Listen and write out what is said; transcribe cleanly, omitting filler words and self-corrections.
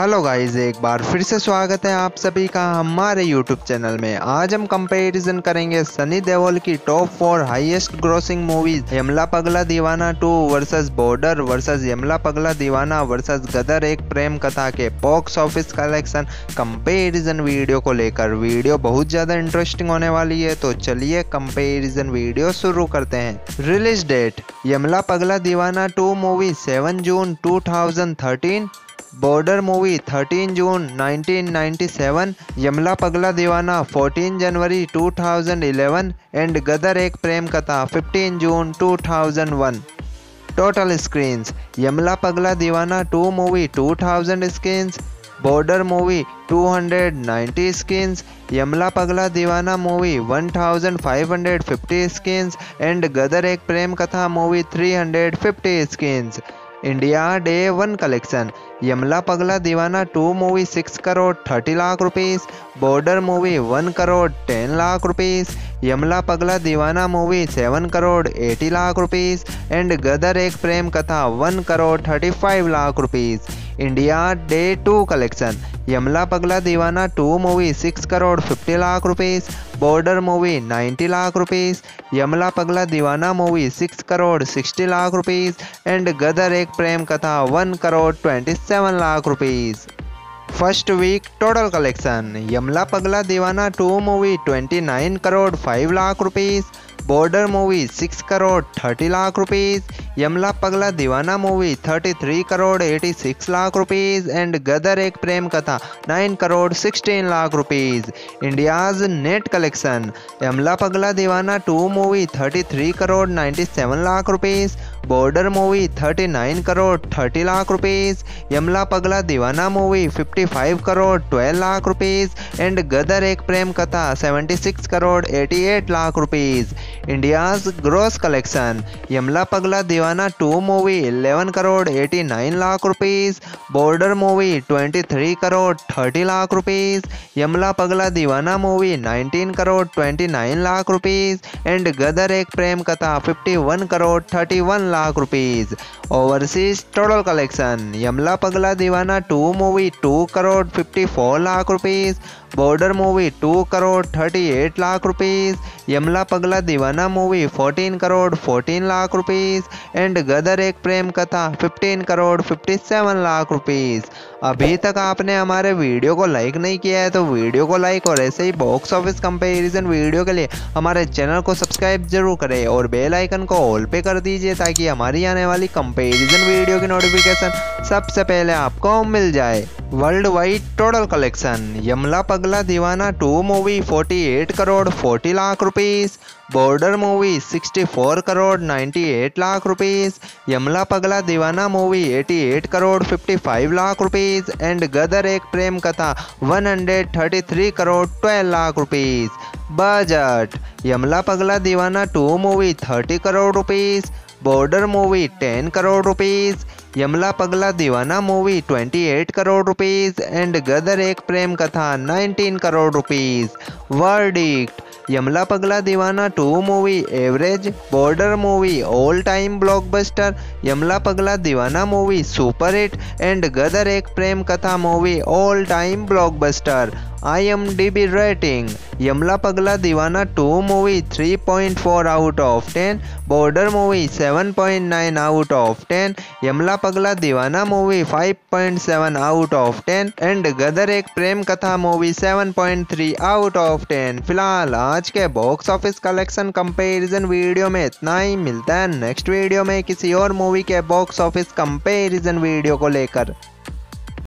Hello guys, एक बार फिर से स्वागत है आप सभी का हमारे यूट्यूब चैनल में। आज हम कंपैरिजन करेंगे सनी देओल की top 4 highest grossing movies Yamla Pagla Deewana 2 versus Border versus Yamla Pagla Deewana versus Gadar Ek Prem Katha के box office collection comparison video को लेकर। वीडियो बहुत ज्यादा इंटरेस्टिंग होने वाली है, तो चलिए कंपैरिजन वीडियो शुरू करते हैं। Release date Yamla Pagla Deewana 2 movie 7 June 2013, Border movie 13 June 1997, Yamla Pagla Deewana 14 January 2011 and Gadar Ek Prem कथा 15 जून 2001। Total screens Yamla Pagla Deewana 2 movie 2000 screens, Border movie 290 screens, Yamla Pagla Deewana movie 1550 screens and Gadar Ek Prem Katha movie 350 screens. India day 1 collection Yamla Pagla Deewana 2 movie 6 crore 30 lakh rupees, Border movie 1 crore 10 lakh rupees, Yamla Pagla Deewana movie 7 crore 80 lakh rupees and Gadar Ek Prem Katha 1 crore 35 lakh rupees. India day 2 collection Yamla Pagla Deewana 2 movie 6 crore 50 lakh rupees, Border movie 90 lakh rupees, Yamla Pagla Deewana movie 6 crore 60 lakh rupees and Gadar Ek Prem Katha 1 crore 27 lakh rupees. First week total collection Yamla Pagla Deewana 2 movie 29 crore 5 lakh rupees, Border movie 6 crore 30 lakh rupees, Yamla Pagla Deewana movie 33 crore 86 lakh rupees and Gadar Ek Prem Katha 9 crore 16 lakh rupees. India's net collection Yamla Pagla Deewana 2 movie 33 crore 97 lakh rupees, Border movie 39 crore 30 lakh rupees, Yamla Pagla Deewana movie 55 crore 12 lakh rupees and Gadar Ek Prem Katha 76 crore 88 lakh rupees. India's gross collection Yamla Pagla Deewana 2 movie 11 crore 89 lakh rupees, Border movie 23 crore 30 lakh rupees, Yamla Pagla Deewana movie 19 crore 29 lakh rupees and Gadar Ek Prem Katha 51 crore 31 lakh rupees. Overseas total collection Yamla Pagla Deewana 2 movie 2 crore 54 lakh rupees, Border movie 2 crore 38 lakh rupees, Yamla Pagla Deewana movie 14 crore 14 lakh rupees and Gadar Ek Prem कथा 15 crore 57 lakh rupees. अभी तक आपने हमारे video को like नहीं किया है तो वीडियो को लाइक और ऐसे ही बॉक्स ऑफिस कंपैरिजन वीडियो के लिए हमारे चैनल को सब्सक्राइब जरूर करें और बेल आइकन को ऑल पे कर दीजिए ताकि हमारी आने वाली कंपैरिजन वीडियो की नोटिफिकेशन सबसे पहले आपको मिल जाए। Worldwide total collection Yamla Pagla Deewana 2 movie 48 crore 40 lakh rupees, Border movie 64 crore 98 lakh rupees, Yamla Pagla Deewana movie 88 crore 55 lakh rupees and Gadar Ek Prem Katha 133 crore 12 lakh rupees. Budget Yamla Pagla Deewana 2 movie 30 crore rupees, Border movie 10 crore rupees, Yamla Pagla Deewana movie 28 crore rupees and Gadar Ek Prem कथा 19 crore rupees. Verdict Yamla Pagla Deewana 2 movie average, Border movie all time blockbuster, Yamla Pagla Deewana movie super hit and Gadar Ek Prem Katha movie all time blockbuster. IMDB rating Yamla Pagla Deewana 2 movie 3.4 out of 10, Border movie 7.9 out of 10, Yamla Pagla Deewana movie 5.7 out of 10 and Gadar Ek Prem Katha movie 7.3 out of 10। फिलहाल आज के box office collection comparison video में इतना ही। मिलता है next video में किसी और मूवी के बॉक्स ऑफिस कंपैरिजन वीडियो को लेकर।